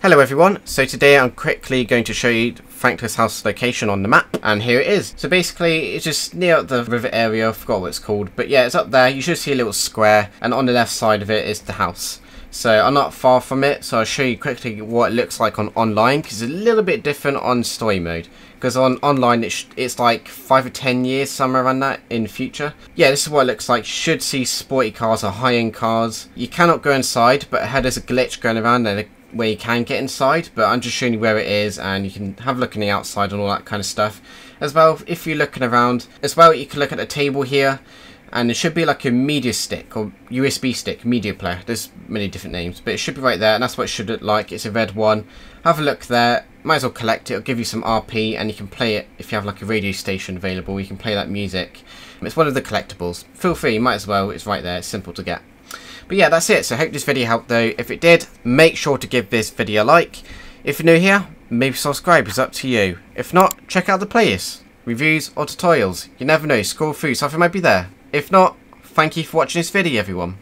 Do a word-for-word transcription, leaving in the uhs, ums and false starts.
Hello everyone, so today I'm quickly going to show you Franklin's house location on the map, and here it is. So basically it's just near the river area, I forgot what it's called, but yeah, it's up there. You should see a little square, and on the left side of it is the house. So I'm not far from it, so I'll show you quickly what it looks like on online, because it's a little bit different on story mode. Because on online it sh it's like five or ten years, somewhere around that, in the future. Yeah, this is what it looks like. You should see sporty cars or high-end cars. You cannot go inside, but it has a glitch going around there where you can get inside, but I'm just showing you where it is, and you can have a look on the outside and all that kind of stuff. As well, if you're looking around, as well you can look at the table here, and it should be like a media stick or U S B stick, media player. There's many different names, but it should be right there, and that's what it should look like. It's a red one. Have a look there. Might as well collect it. It'll give you some R P, and you can play it if you have like a radio station available. You can play that music. It's one of the collectibles. Feel free, you might as well. It's right there. It's simple to get. But yeah, that's it. So I hope this video helped though. If it did, make sure to give this video a like. If you're new here, maybe subscribe. It's up to you. If not, check out the playlist, reviews or tutorials. You never know. Scroll through. Something might be there. If not, thank you for watching this video, everyone.